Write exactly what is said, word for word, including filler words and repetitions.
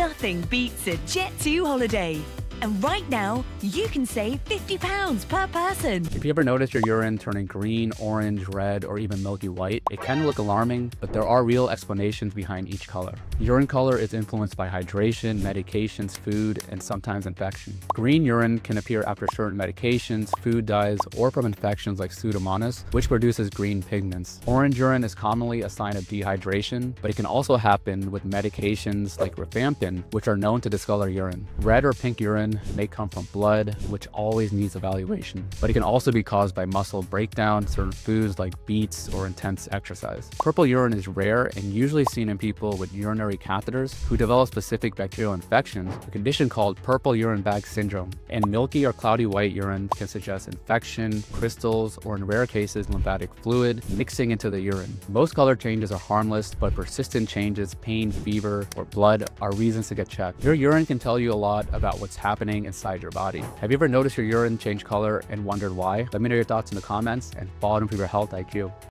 Nothing beats a Jet two holiday. And right now, you can save fifty pounds per person. If you ever notice your urine turning green, orange, red, or even milky white, it can look alarming, but there are real explanations behind each color. Urine color is influenced by hydration, medications, food, and sometimes infection. Green urine can appear after certain medications, food dyes, or from infections like Pseudomonas, which produces green pigments. Orange urine is commonly a sign of dehydration, but it can also happen with medications like rifampin, which are known to discolor urine. Red or pink urine may come from blood, which always needs evaluation, but it can also be caused by muscle breakdown, certain foods like beets, or intense exercise. Purple urine is rare and usually seen in people with urinary catheters who develop specific bacterial infections, a condition called purple urine bag syndrome. And milky or cloudy white urine can suggest infection, crystals, or in rare cases, lymphatic fluid mixing into the urine. Most color changes are harmless, but persistent changes, pain, fever, or blood are reasons to get checked. Your urine can tell you a lot about what's happening happening inside your body. Have you ever noticed your urine change color and wondered why? Let me know your thoughts in the comments and follow them for your health I Q.